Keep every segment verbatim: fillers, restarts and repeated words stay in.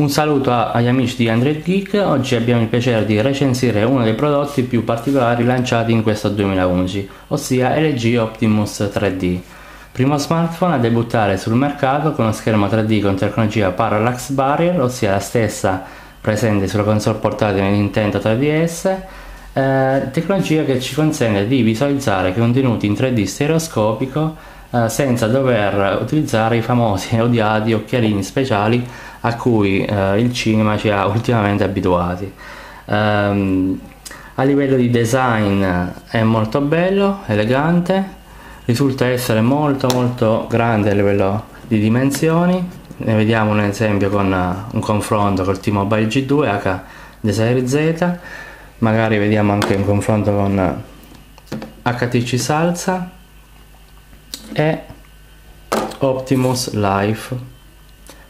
Un saluto agli amici di Android Geek, oggi abbiamo il piacere di recensire uno dei prodotti più particolari lanciati in questo duemilaundici, ossia L G Optimus tre D, primo smartphone a debuttare sul mercato con uno schermo tre D con tecnologia Parallax Barrier, ossia la stessa presente sulla console portatile Nintendo tre D S, eh, tecnologia che ci consente di visualizzare contenuti in tre D stereoscopico eh, senza dover utilizzare i famosi e odiati occhialini speciali a cui eh, il cinema ci ha ultimamente abituati. Um, a livello di design è molto bello, elegante, risulta essere molto molto grande a livello di dimensioni. Ne vediamo un esempio con uh, un confronto col T-Mobile G due H D Desire Z, magari vediamo anche un confronto con H T C Salsa e Optimus Life,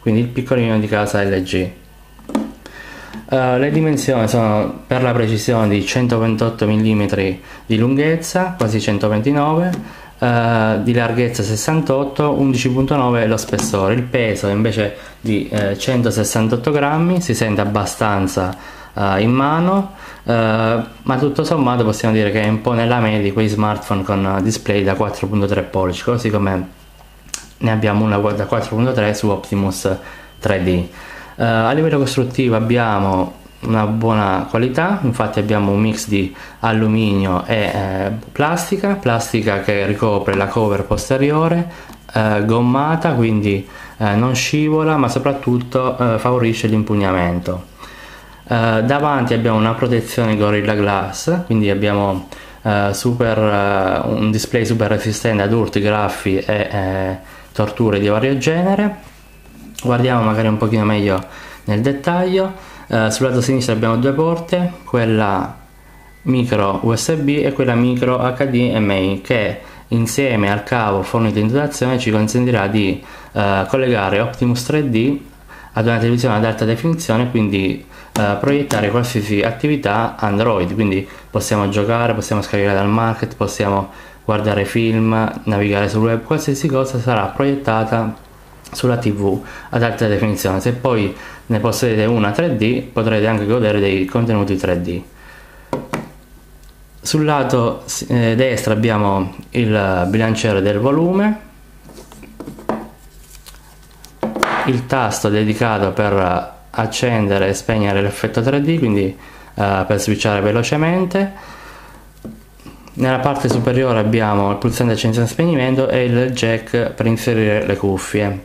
quindi il piccolino di casa L G. Uh, le dimensioni sono per la precisione di centoventotto millimetri di lunghezza, quasi centoventinove, uh, di larghezza sessantotto, undici virgola nove lo spessore. Il peso invece di uh, centosessantotto grammi, si sente abbastanza uh, in mano, uh, ma tutto sommato possiamo dire che è un po' nella media di quei smartphone con display da quattro virgola tre pollici, così come ne abbiamo una da quattro virgola tre su Optimus tre D. Uh, a livello costruttivo abbiamo una buona qualità, infatti abbiamo un mix di alluminio e eh, plastica, plastica che ricopre la cover posteriore, eh, gommata, quindi eh, non scivola, ma soprattutto eh, favorisce l'impugnamento. Uh, davanti abbiamo una protezione Gorilla Glass, quindi abbiamo uh, super, uh, un display super resistente ad urti, graffi e eh, torture di vario genere. Guardiamo magari un pochino meglio nel dettaglio. Eh, sul lato sinistro abbiamo due porte, quella micro U S B e quella micro H D M I, che insieme al cavo fornito in dotazione ci consentirà di eh, collegare Optimus tre D ad una televisione ad alta definizione, quindi eh, proiettare qualsiasi attività Android, quindi possiamo giocare, possiamo scaricare dal market, possiamo guardare film, navigare sul web, qualsiasi cosa sarà proiettata sulla tivù ad alta definizione. Se poi ne possedete una tre D, potrete anche godere dei contenuti tre D. Sul lato eh, destro abbiamo il bilanciere del volume, il tasto dedicato per accendere e spegnere l'effetto tre D, quindi eh, per switchare velocemente. Nella parte superiore abbiamo il pulsante accensione e spegnimento e il jack per inserire le cuffie.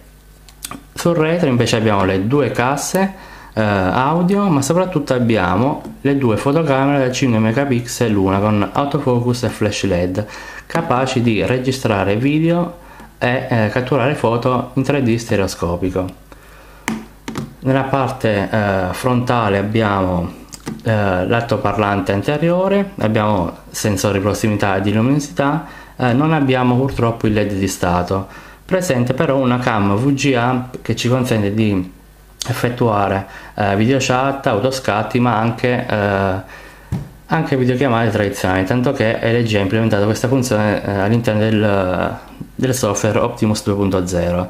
Sul retro invece abbiamo le due casse eh, audio, ma soprattutto abbiamo le due fotocamere da cinque megapixel l'una con autofocus e flash L E D, capaci di registrare video e eh, catturare foto in tre D stereoscopico. Nella parte eh, frontale abbiamo Uh, l'altoparlante anteriore, abbiamo sensori di prossimità e di luminosità, uh, non abbiamo purtroppo il L E D di stato, presente però una cam V G A che ci consente di effettuare uh, video chat, autoscatti, ma anche, uh, anche videochiamate tradizionali, tanto che L G ha implementato questa funzione uh, all'interno del, uh, del software Optimus due punto zero.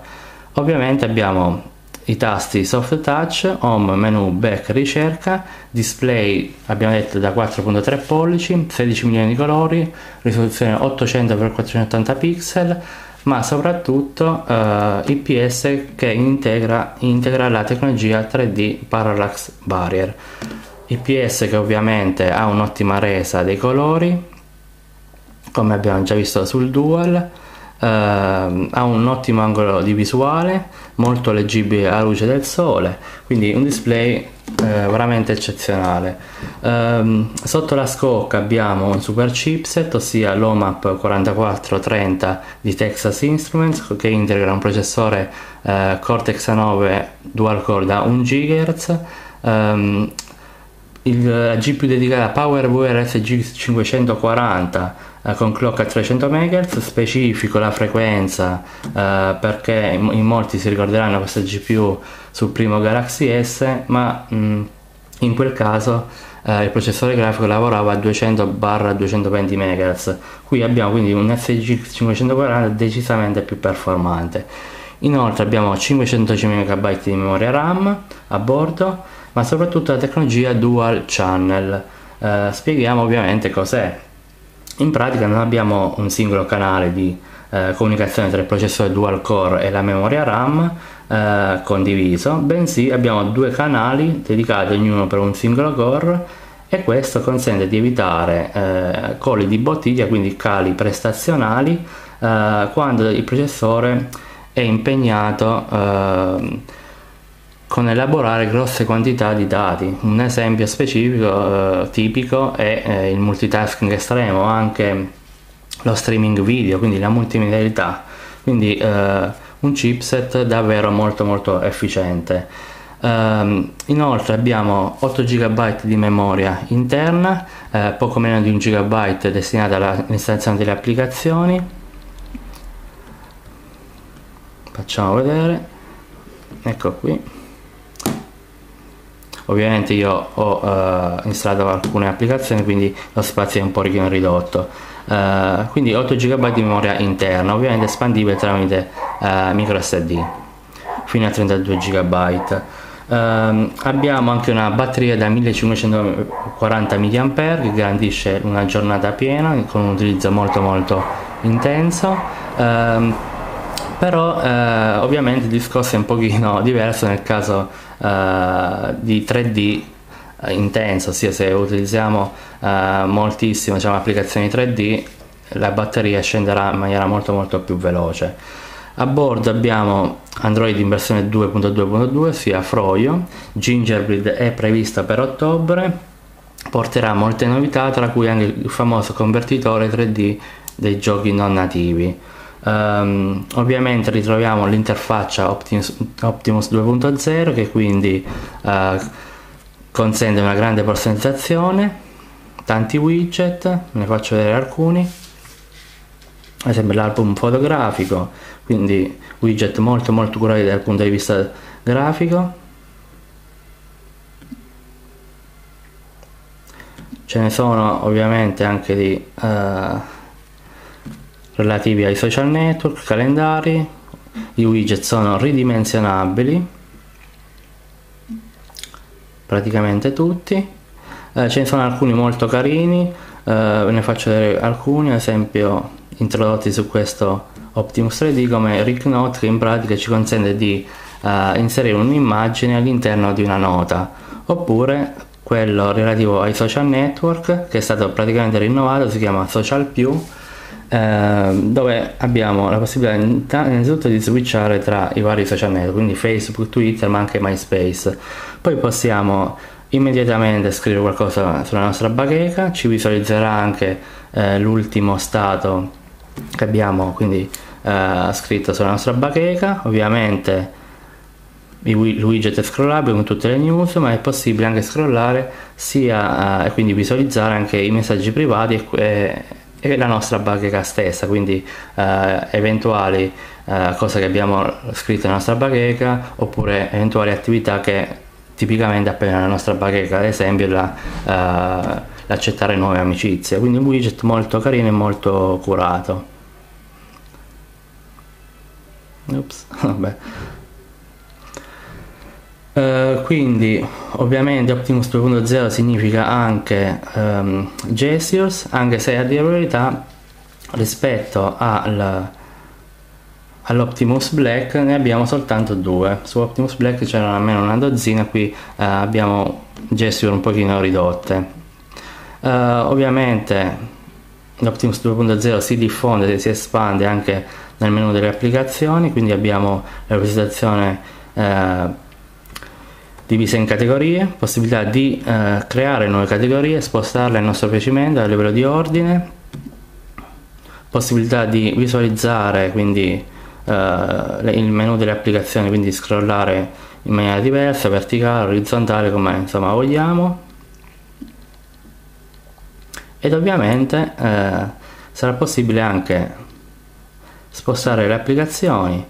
Ovviamente abbiamo i tasti soft touch, home, menu, back, ricerca, display abbiamo detto da quattro virgola tre pollici, sedici milioni di colori, risoluzione ottocento per quattrocentottanta pixel, ma soprattutto eh, I P S che integra, integra la tecnologia tre D Parallax Barrier. I P S che ovviamente ha un'ottima resa dei colori, come abbiamo già visto sul Dual. Uh, ha un ottimo angolo di visuale, molto leggibile alla luce del sole, quindi un display uh, veramente eccezionale. Um, sotto la scocca abbiamo un super chipset, ossia l'O M A P quarantaquattro trenta di Texas Instruments, che integra un processore uh, Cortex A nove dual core da un gigahertz, um, il, la G P U dedicata PowerVR S G X cinquecentoquaranta con clock a trecento megahertz, specifico la frequenza eh, perché in, in molti si ricorderanno questa G P U sul primo Galaxy S, ma mh, in quel caso eh, il processore grafico lavorava a duecento duecentoventi megahertz, qui abbiamo quindi un S G X cinquecentoquaranta decisamente più performante. Inoltre abbiamo cinquecentododici megabyte di memoria RAM a bordo, ma soprattutto la tecnologia Dual Channel. Eh, spieghiamo ovviamente cos'è. In pratica non abbiamo un singolo canale di eh, comunicazione tra il processore dual core e la memoria RAM eh, condiviso, bensì abbiamo due canali dedicati ognuno per un singolo core, e questo consente di evitare eh, colli di bottiglia, quindi cali prestazionali, eh, quando il processore è impegnato eh, con elaborare grosse quantità di dati. Un esempio specifico eh, tipico è eh, il multitasking estremo, anche lo streaming video, quindi la multimedialità, quindi eh, un chipset davvero molto molto efficiente. Um, inoltre abbiamo otto giga byte di memoria interna, eh, poco meno di un giga byte destinata all'installazione delle applicazioni. Facciamo vedere, ecco qui. Ovviamente io ho eh, installato alcune applicazioni, quindi lo spazio è un po' ridotto. Eh, quindi otto giga byte di memoria interna, ovviamente espandibile tramite eh, micro S D fino a trentadue giga byte. Eh, abbiamo anche una batteria da millecinquecentoquaranta milliamperi ora che garantisce una giornata piena con un utilizzo molto molto intenso. Eh, però eh, ovviamente il discorso è un pochino diverso nel caso eh, di tre D intenso, ossia se utilizziamo eh, moltissime, diciamo, applicazioni tre D, la batteria scenderà in maniera molto molto più veloce. A bordo abbiamo Android in versione due punto due punto due, ossia Froyo. Gingerbread è prevista per ottobre, porterà molte novità, tra cui anche il famoso convertitore tre D dei giochi non nativi. Um, ovviamente ritroviamo l'interfaccia Optimus, Optimus due punto zero, che quindi uh, consente una grande personalizzazione, tanti widget, ne faccio vedere alcuni, ad esempio l'album fotografico, quindi widget molto molto curati dal punto di vista grafico. Ce ne sono ovviamente anche di uh, relativi ai social network, calendari. I widget sono ridimensionabili praticamente tutti, eh, ce ne sono alcuni molto carini, eh, ve ne faccio vedere alcuni, ad esempio introdotti su questo Optimus tre D come Rick Note, che in pratica ci consente di eh, inserire un'immagine all'interno di una nota, oppure quello relativo ai social network che è stato praticamente rinnovato, si chiama social più, dove abbiamo la possibilità innanzitutto di switchare tra i vari social network, quindi Facebook, Twitter, ma anche MySpace. Poi possiamo immediatamente scrivere qualcosa sulla nostra bacheca, ci visualizzerà anche eh, l'ultimo stato che abbiamo quindi eh, scritto sulla nostra bacheca. Ovviamente il widget è scrollabile con tutte le news, ma è possibile anche scrollare sia e eh, quindi visualizzare anche i messaggi privati e eh, e la nostra bacheca stessa, quindi eh, eventuali eh, cose che abbiamo scritto nella nostra bacheca, oppure eventuali attività che tipicamente appena nella nostra bacheca, ad esempio la, eh, l'accettare nuove amicizie. Quindi un widget molto carino e molto curato. Ups, vabbè. Uh, quindi ovviamente Optimus due punto zero significa anche um, gestures, anche se a dire la verità rispetto al, all'Optimus Black ne abbiamo soltanto due. Su Optimus Black c'erano almeno una dozzina, qui uh, abbiamo gesture un pochino ridotte. Uh, ovviamente l'Optimus due punto zero si diffonde, si espande anche nel menu delle applicazioni, quindi abbiamo la rappresentazione uh, divisa in categorie, possibilità di eh, creare nuove categorie, spostarle al nostro piacimento a livello di ordine, possibilità di visualizzare quindi eh, il menu delle applicazioni, quindi scrollare in maniera diversa, verticale, orizzontale, come insomma vogliamo, ed ovviamente eh, sarà possibile anche spostare le applicazioni,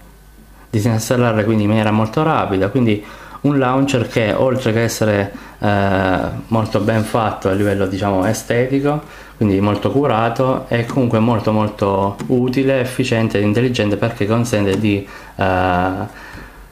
disinstallarle quindi in maniera molto rapida. Quindi un launcher che oltre che essere eh, molto ben fatto a livello, diciamo, estetico, quindi molto curato e comunque molto molto utile, efficiente ed intelligente, perché consente di uh,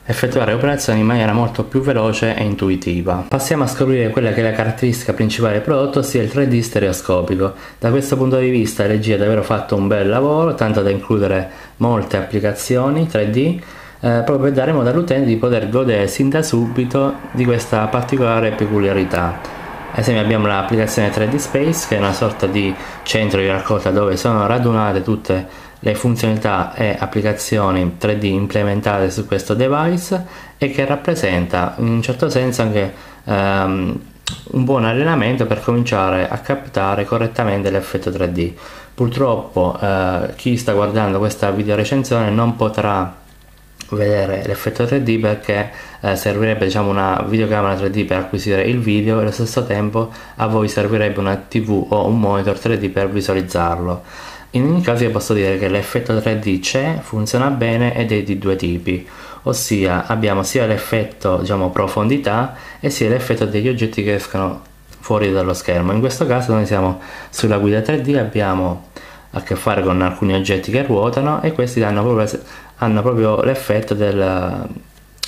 effettuare operazioni in maniera molto più veloce e intuitiva. Passiamo a scoprire quella che è la caratteristica principale del prodotto, ossia il tre D stereoscopico. Da questo punto di vista L G ha davvero fatto un bel lavoro, tanto da includere molte applicazioni tre D, eh, proprio per dare modo all'utente di poter godere sin da subito di questa particolare peculiarità. Ad esempio abbiamo l'applicazione tre D Space, che è una sorta di centro di raccolta dove sono radunate tutte le funzionalità e applicazioni tre D implementate su questo device, e che rappresenta in un certo senso anche ehm, un buon allenamento per cominciare a captare correttamente l'effetto tre D. Purtroppo eh, chi sta guardando questa video recensione non potrà vedere l'effetto tre D, perché eh, servirebbe diciamo una videocamera tre D per acquisire il video, e allo stesso tempo a voi servirebbe una tivù o un monitor tre D per visualizzarlo. In ogni caso io posso dire che l'effetto tre D c'è, funziona bene ed è di due tipi, ossia abbiamo sia l'effetto diciamo profondità e sia l'effetto degli oggetti che escono fuori dallo schermo. In questo caso noi siamo sulla guida tre D, abbiamo a che fare con alcuni oggetti che ruotano e questi danno proprio, hanno proprio l'effetto del,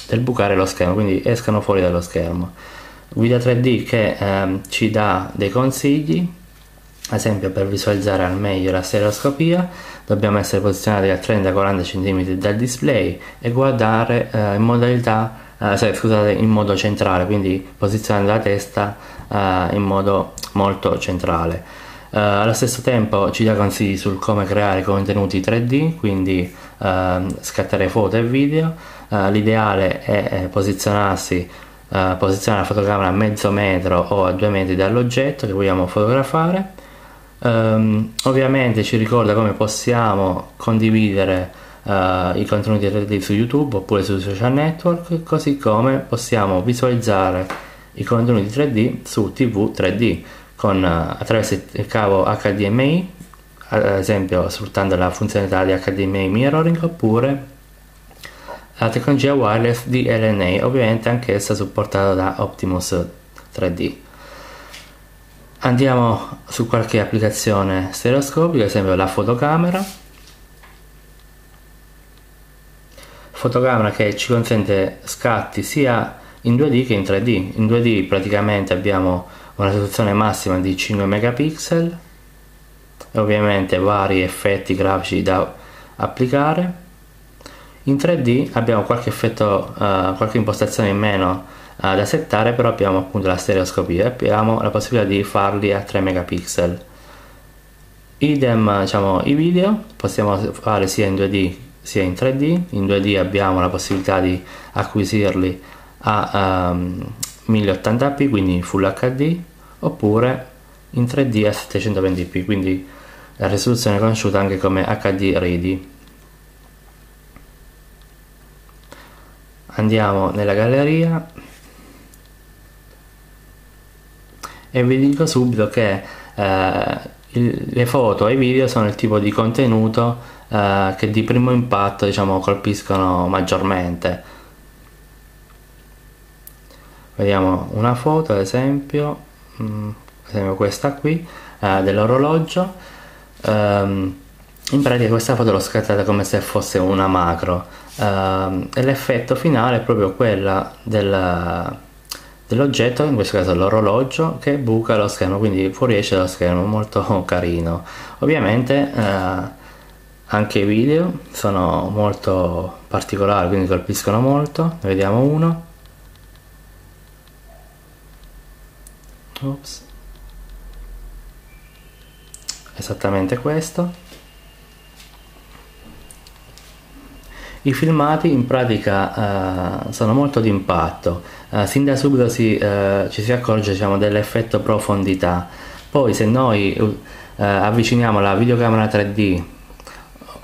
del bucare lo schermo, quindi escano fuori dallo schermo. Guida tre D che ehm, ci dà dei consigli, ad esempio per visualizzare al meglio la stereoscopia dobbiamo essere posizionati a trenta quaranta centimetri dal display e guardare eh, in modalità eh, scusate, in modo centrale, quindi posizionando la testa eh, in modo molto centrale. Uh, allo stesso tempo ci dà consigli sul come creare contenuti tre D, quindi uh, scattare foto e video. Uh, l'ideale è, è posizionarsi uh, posizionare la fotocamera a mezzo metro o a due metri dall'oggetto che vogliamo fotografare. Um, ovviamente ci ricorda come possiamo condividere uh, i contenuti tre D su YouTube oppure sui social network, così come possiamo visualizzare i contenuti tre D su tivù tre D Con, attraverso il cavo H D M I, ad esempio sfruttando la funzionalità di H D M I mirroring, oppure la tecnologia wireless di L N A, ovviamente anch'essa supportata da Optimus tre D. Andiamo su qualche applicazione stereoscopica, ad esempio la fotocamera fotocamera che ci consente scatti sia in due D che in tre D. In due D praticamente abbiamo una risoluzione massima di cinque megapixel e ovviamente vari effetti grafici da applicare. In tre D abbiamo qualche effetto, eh, qualche impostazione in meno eh, da settare, però abbiamo appunto la stereoscopia e abbiamo la possibilità di farli a tre megapixel. Idem diciamo i video, possiamo fare sia in due D sia in tre D. In due D abbiamo la possibilità di acquisirli a um, mille ottanta p, quindi Full H D, oppure in tre D a settecentoventi p, quindi la risoluzione conosciuta anche come H D Ready. Andiamo nella galleria e vi dico subito che eh, il, le foto e i video sono il tipo di contenuto eh, che di primo impatto diciamo colpiscono maggiormente. Vediamo una foto, ad esempio, mh, ad esempio questa qui, eh, dell'orologio. Ehm, in pratica questa foto l'ho scattata come se fosse una macro. Ehm, e l'effetto finale è proprio quella del, dell'oggetto, in questo caso l'orologio, che buca lo schermo, quindi fuoriesce dallo schermo, molto carino. Ovviamente eh, anche i video sono molto particolari, quindi colpiscono molto. Ne vediamo uno. Ops. Esattamente questo. I filmati in pratica eh, sono molto d'impatto, eh, sin da subito si, eh, ci si accorge diciamo, dell'effetto profondità. Poi se noi eh, avviciniamo la videocamera tre D,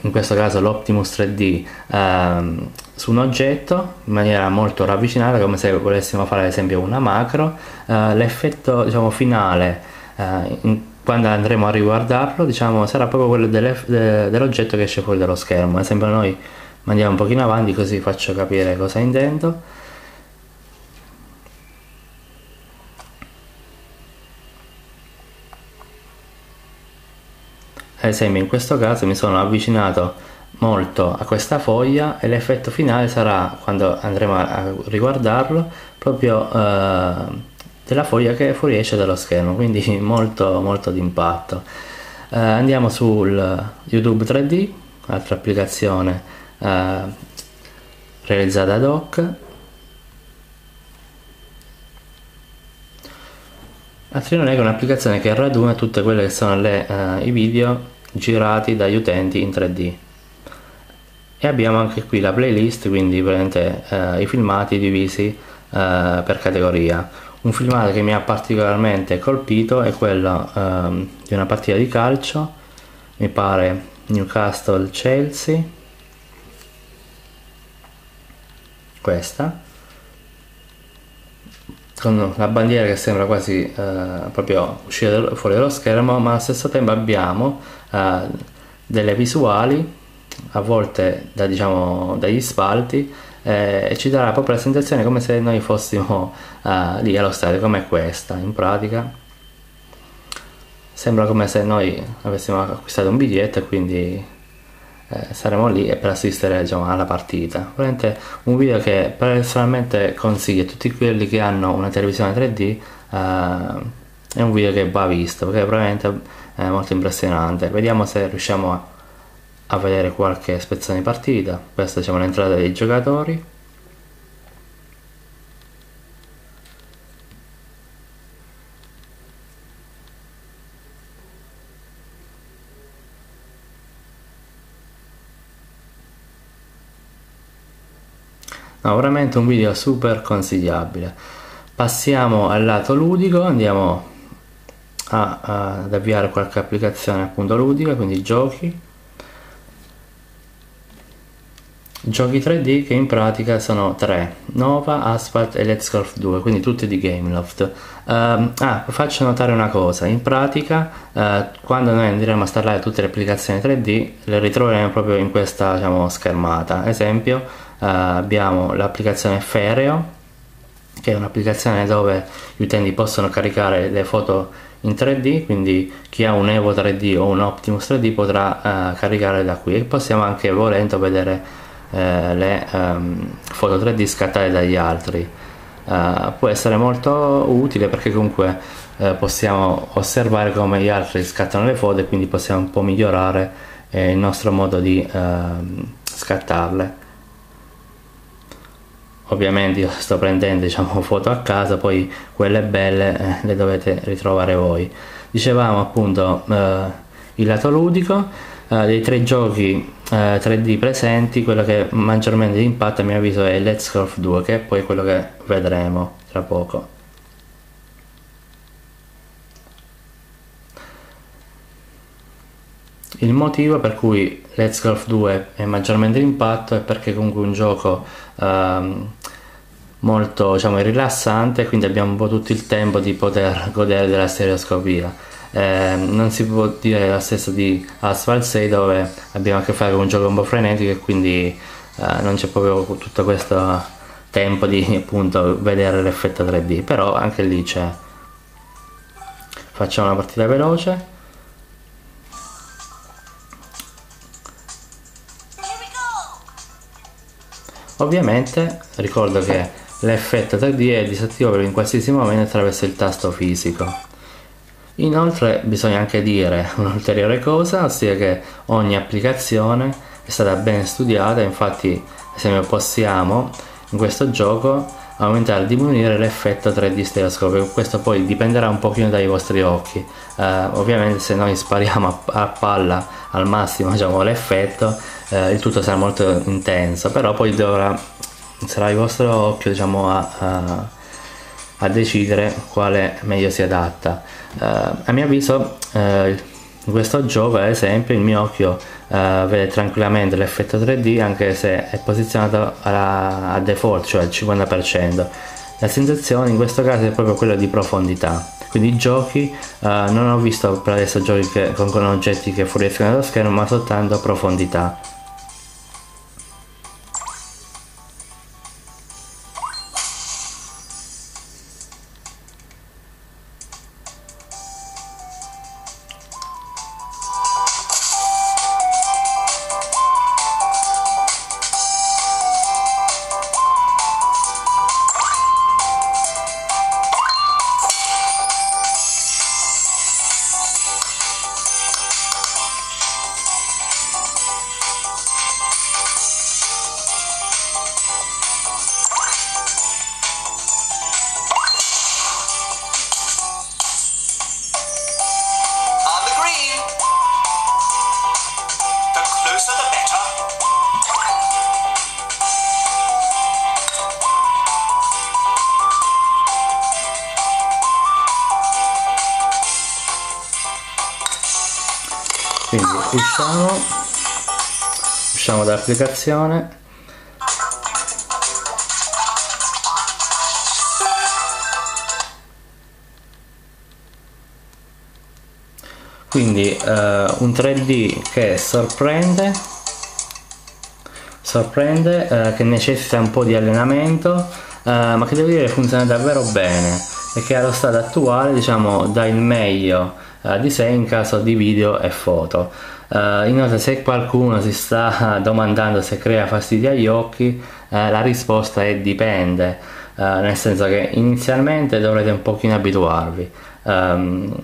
in questo caso l'Optimus tre D, eh, su un oggetto in maniera molto ravvicinata, come se volessimo fare ad esempio una macro, eh, l'effetto diciamo finale eh, in, quando andremo a riguardarlo diciamo sarà proprio quello de, dell'oggetto che esce fuori dallo schermo. Ad esempio noi andiamo un pochino avanti, così faccio capire cosa intendo. Ad esempio in questo caso mi sono avvicinato molto a questa foglia e l'effetto finale sarà, quando andremo a riguardarlo, proprio eh, della foglia che fuoriesce dallo schermo, quindi molto molto d'impatto. Eh, andiamo sul YouTube tre D, altra applicazione eh, realizzata ad hoc. Altrimenti è un'applicazione che raduna tutte quelle che sono le, eh, i video girati dagli utenti in tre D. E abbiamo anche qui la playlist, quindi praticamente eh, i filmati divisi eh, per categoria. Un filmato che mi ha particolarmente colpito è quello ehm, di una partita di calcio, mi pare Newcastle-Chelsea, questa, con la bandiera che sembra quasi eh, proprio uscire fuori dallo schermo, ma allo stesso tempo abbiamo eh, delle visuali a volte da, diciamo, dagli spalti eh, e ci darà proprio la sensazione come se noi fossimo eh, lì allo stadio, come questa. In pratica sembra come se noi avessimo acquistato un biglietto e quindi eh, saremo lì per assistere, diciamo, alla partita. Veramente un video che personalmente consiglio a tutti quelli che hanno una televisione tre D, eh, è un video che va visto perché è veramente eh, molto impressionante. Vediamo se riusciamo a a vedere qualche spezzone di partita. Questa è, diciamo, l'entrata dei giocatori. No, veramente un video super consigliabile. Passiamo al lato ludico, andiamo a, a, ad avviare qualche applicazione appunto ludica, quindi giochi. Giochi tre D che in pratica sono tre: Nova, Asphalt e Let's Golf due, quindi tutti di Gameloft. Um, ah, faccio notare una cosa: in pratica uh, quando noi andremo a installare tutte le applicazioni tre D le ritroveremo proprio in questa, diciamo, schermata. Ad esempio uh, abbiamo l'applicazione Fereo, che è un'applicazione dove gli utenti possono caricare le foto in tre D, quindi chi ha un Evo tre D o un Optimus tre D potrà uh, caricare da qui, e possiamo anche, volendo, vedere Eh, le ehm, foto tre D scattate dagli altri. Eh, può essere molto utile perché comunque eh, possiamo osservare come gli altri scattano le foto e quindi possiamo un po' migliorare eh, il nostro modo di ehm, scattarle. Ovviamente io sto prendendo, diciamo, foto a casa, poi quelle belle eh, le dovete ritrovare voi. Dicevamo appunto eh, il lato ludico. Uh, dei tre giochi uh, tre D presenti, quello che maggiormente di impatto a mio avviso è Let's Golf due, che è poi quello che vedremo tra poco. Il motivo per cui Let's Golf due è maggiormente di impatto è perché comunque è un gioco um, molto, diciamo, rilassante, quindi abbiamo un po' tutto il tempo di poter godere della stereoscopia. Eh, non si può dire la stessa di Asphalt sei, dove abbiamo a che fare con un gioco un po' frenetico e quindi eh, non c'è proprio tutto questo tempo di, appunto, vedere l'effetto tre D, però anche lì c'è. Facciamo una partita veloce. Ovviamente ricordo che l'effetto tre D è disattivabile in qualsiasi momento attraverso il tasto fisico. Inoltre bisogna anche dire un'ulteriore cosa, ossia che ogni applicazione è stata ben studiata, infatti se noi possiamo in questo gioco aumentare o diminuire l'effetto tre D stereoscopico, questo poi dipenderà un pochino dai vostri occhi. Eh, ovviamente se noi spariamo a, a palla al massimo, diciamo, l'effetto, eh, il tutto sarà molto intenso, però poi dovrà, sarà il vostro occhio, diciamo, a, a a decidere quale meglio si adatta. Uh, a mio avviso uh, in questo gioco, ad esempio, il mio occhio uh, vede tranquillamente l'effetto tre D anche se è posizionato a default, cioè al cinquanta per cento. La sensazione in questo caso è proprio quella di profondità, quindi i giochi uh, non ho visto per adesso giochi che, con, con oggetti che fuoriescono dallo schermo, ma soltanto profondità. Quindi usciamo, usciamo dall'applicazione. Quindi uh, un tre D che sorprende, sorprende uh, che necessita un po' di allenamento, uh, ma che devo dire funziona davvero bene e che allo stato attuale, diciamo, dà il meglio uh, di sé in caso di video e foto. Uh, inoltre, se qualcuno si sta domandando se crea fastidio agli occhi, uh, la risposta è dipende, uh, nel senso che inizialmente dovrete un pochino abituarvi. Um,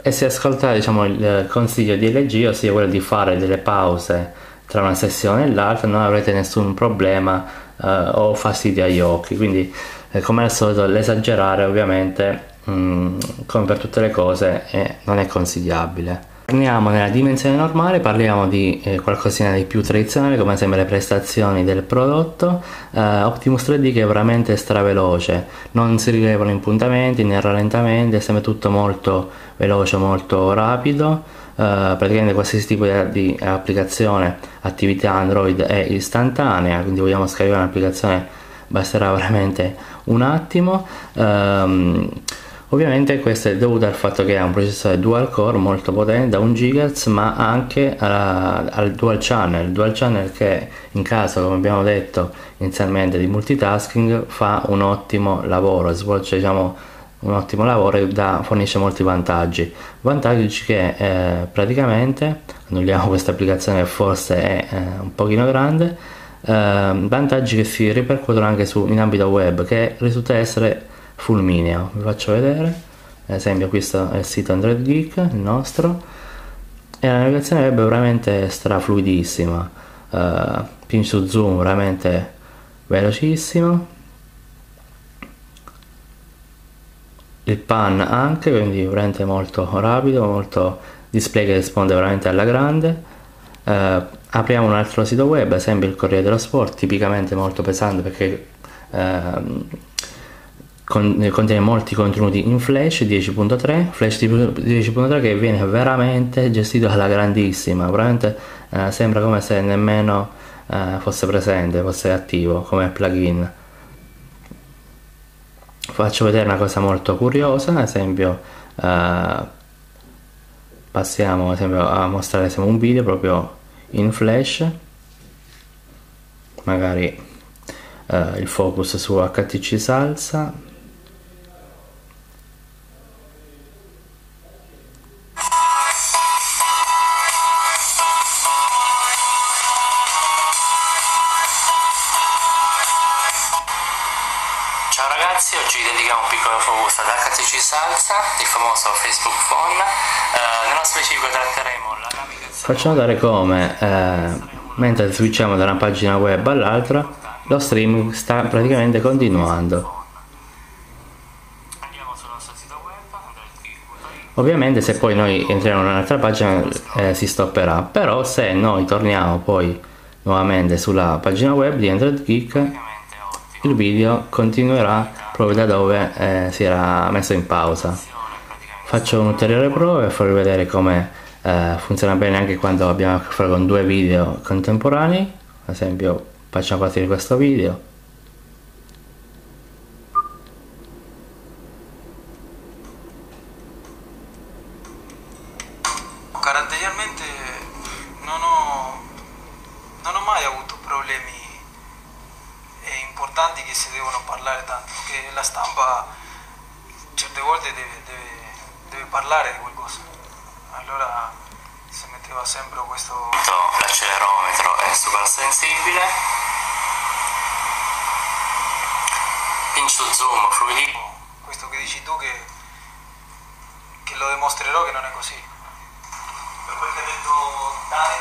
E se ascoltate, diciamo, il consiglio di L G, ossia quello di fare delle pause tra una sessione e l'altra, non avrete nessun problema eh, o fastidio agli occhi. Quindi eh, come al solito l'esagerare ovviamente, mh, come per tutte le cose, eh, non è consigliabile. Torniamo nella dimensione normale, parliamo di eh, qualcosina di più tradizionale, come sempre le prestazioni del prodotto. eh, Optimus tre D che è veramente straveloce, non si rilevano impuntamenti né rallentamenti, è sempre tutto molto veloce, molto rapido. eh, praticamente qualsiasi tipo di, di applicazione, attività Android è istantanea, quindi vogliamo scaricare un'applicazione basterà veramente un attimo. ehm, Ovviamente questo è dovuto al fatto che ha un processore dual core molto potente da un gigahertz, ma anche alla, al dual channel, dual channel che in caso, come abbiamo detto inizialmente, di multitasking fa un ottimo lavoro, svolge, diciamo, un ottimo lavoro e da, fornisce molti vantaggi. Vantaggi che eh, praticamente, annulliamo questa applicazione che forse è eh, un pochino grande, eh, vantaggi che si ripercuotono anche su, in ambito web, che risulta essere fulmineo. Vi faccio vedere, ad esempio questo è il sito Android Geek, il nostro, e la navigazione web è veramente strafluidissima, uh, pinch su zoom veramente velocissimo, il pan anche, quindi veramente molto rapido, molto display che risponde veramente alla grande. Uh, apriamo un altro sito web, ad esempio il Corriere dello Sport, tipicamente molto pesante perché uh, contiene molti contenuti in flash dieci punto tre, flash dieci punto tre che viene veramente gestito alla grandissima, veramente eh, sembra come se nemmeno eh, fosse presente, fosse attivo come plugin. Faccio vedere una cosa molto curiosa, ad esempio eh, passiamo ad esempio a mostrare un video proprio in flash, magari eh, il focus su H T C Salsa. Facciamo notare come eh, mentre switchiamo da una pagina web all'altra lo streaming sta praticamente continuando. Ovviamente se poi noi entriamo in un'altra pagina eh, si stopperà, però se noi torniamo poi nuovamente sulla pagina web di Android Geek il video continuerà proprio da dove eh, si era messo in pausa. Faccio un'ulteriore prova per farvi vedere come Eh, funziona bene anche quando abbiamo a che fare con due video contemporanei. Ad esempio facciamo partire questo video, caratterialmente non ho, non ho mai avuto problemi importanti che si devono parlare tanto, che la stampa certe volte deve, deve, deve parlare di qualcosa. Allora si metteva sempre questo... L'accelerometro è super sensibile, pinch to zoom, fluido. Questo che dici tu che, che lo dimostrerò che non è così. Per quel che devo dare?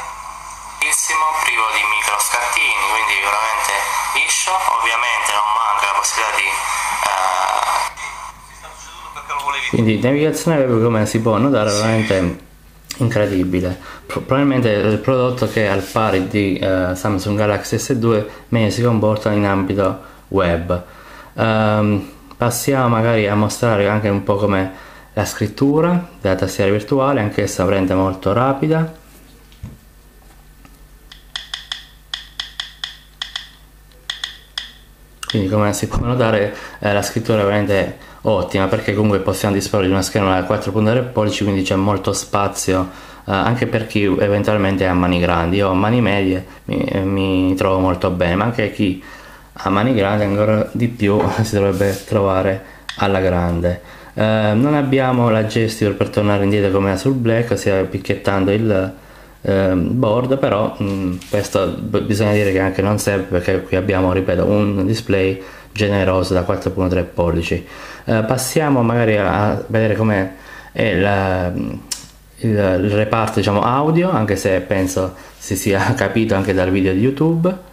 Privo di micro scattini, quindi veramente liscio, ovviamente non manca la possibilità di... Uh... Quindi navigazione web, come si può notare, è veramente incredibile. Probabilmente il prodotto che al pari di eh, Samsung Galaxy S due meglio si comporta in ambito web. Um, passiamo magari a mostrare anche un po' come la scrittura della tastiera virtuale, anch'essa veramente molto rapida. Quindi, come si può notare, eh, la scrittura è veramente ottima, perché comunque possiamo disporre di una scherma da quattro virgola tre pollici, quindi c'è molto spazio eh, anche per chi eventualmente ha mani grandi. Io a mani medie mi, mi trovo molto bene, ma anche chi ha mani grandi ancora di più si dovrebbe trovare alla grande. Eh, non abbiamo la gesture per tornare indietro come sul Black, ossia picchiettando il eh, board, però mh, questo bisogna dire che anche non serve, perché qui abbiamo, ripeto, un display generoso da quattro virgola tre pollici. Eh, passiamo magari a vedere come è la, il, il reparto, diciamo, audio, anche se penso si sia capito anche dal video di YouTube.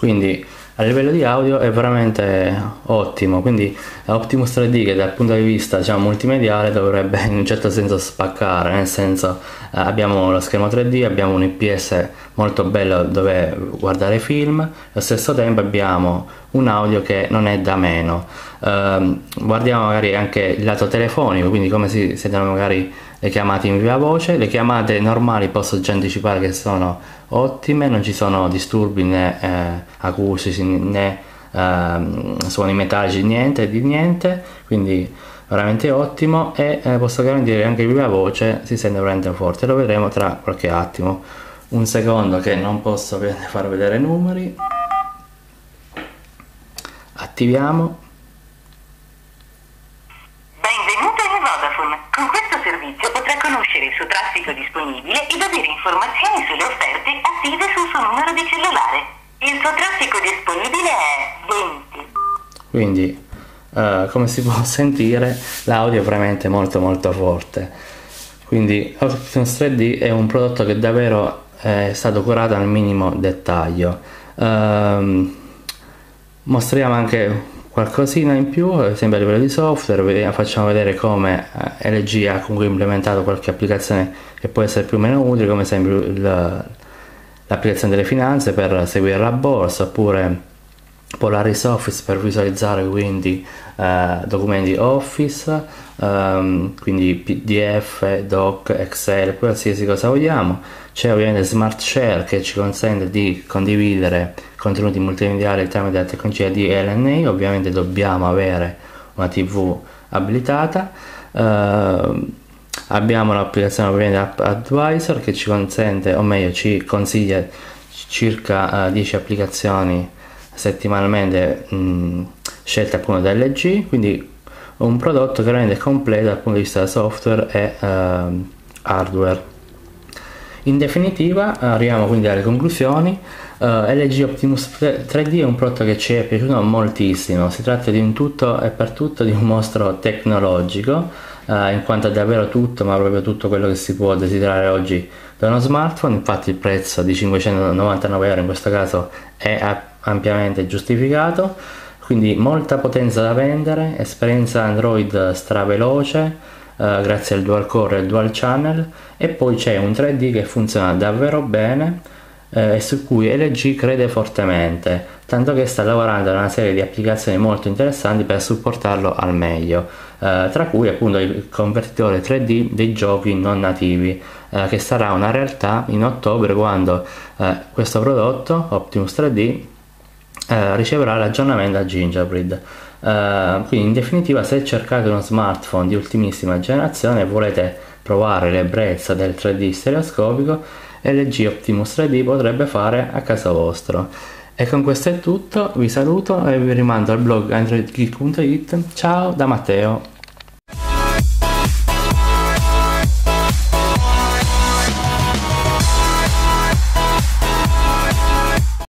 Quindi a livello di audio è veramente ottimo, quindi Optimus tre D, che dal punto di vista, diciamo, multimediale dovrebbe in un certo senso spaccare, nel senso eh, abbiamo lo schermo tre D, abbiamo un I P S molto bello dove guardare film, allo stesso tempo abbiamo un audio che non è da meno. Eh, guardiamo magari anche il lato telefonico, quindi come si sentono magari le chiamate in viva voce. Le chiamate normali posso già anticipare che sono ottime, non ci sono disturbi né eh, acustici né eh, suoni metallici, niente di niente, quindi veramente ottimo. E eh, posso garantire che anche in viva voce si sente veramente forte, lo vedremo tra qualche attimo. Un secondo che non posso far vedere numeri, attiviamo. Disponibile e di avere informazioni sulle offerte attive sul suo numero di cellulare. Il suo traffico disponibile è venti. Quindi eh, come si può sentire, l'audio è veramente molto molto forte. Quindi Optimus tre D è un prodotto che davvero è stato curato al minimo dettaglio. Ehm, mostriamo anche qualcosina in più, sempre a livello di software. Facciamo vedere come L G ha comunque implementato qualche applicazione che può essere più o meno utile, come esempio l'applicazione delle finanze per seguire la borsa, oppure Polaris Office per visualizzare quindi eh, documenti Office, ehm, quindi P D F, Doc, Excel, qualsiasi cosa vogliamo. C'è ovviamente Smart Share, che ci consente di condividere contenuti multimediali tramite la tecnologia di L N A. Ovviamente dobbiamo avere una tivù abilitata. Ehm, abbiamo l'applicazione ovviamente App Advisor, che ci consente, o meglio ci consiglia circa eh, dieci applicazioni settimanalmente mh, scelte appunto da L G. Quindi un prodotto che rende completo dal punto di vista software e eh, hardware. In definitiva arriviamo quindi alle conclusioni. uh, L G Optimus tre D è un prodotto che ci è piaciuto moltissimo. Si tratta di un tutto e per tutto, di un mostro tecnologico, uh, in quanto è davvero tutto, ma proprio tutto quello che si può desiderare oggi da uno smartphone. Infatti il prezzo di cinquecentonovantanove euro in questo caso è ampiamente giustificato. Quindi molta potenza da vendere, esperienza Android straveloce, Uh, grazie al dual core e al dual channel, e poi c'è un tre D che funziona davvero bene eh, e su cui L G crede fortemente, tanto che sta lavorando a una serie di applicazioni molto interessanti per supportarlo al meglio, eh, tra cui appunto il convertitore tre D dei giochi non nativi, eh, che sarà una realtà in ottobre, quando eh, questo prodotto Optimus tre D eh, riceverà l'aggiornamento a Gingerbread. Uh, quindi in definitiva, se cercate uno smartphone di ultimissima generazione e volete provare l'ebbrezza del tre D stereoscopico, L G Optimus tre D potrebbe fare a caso vostro. E con questo è tutto, vi saluto e vi rimando al blog android geek punto it. Ciao da Matteo.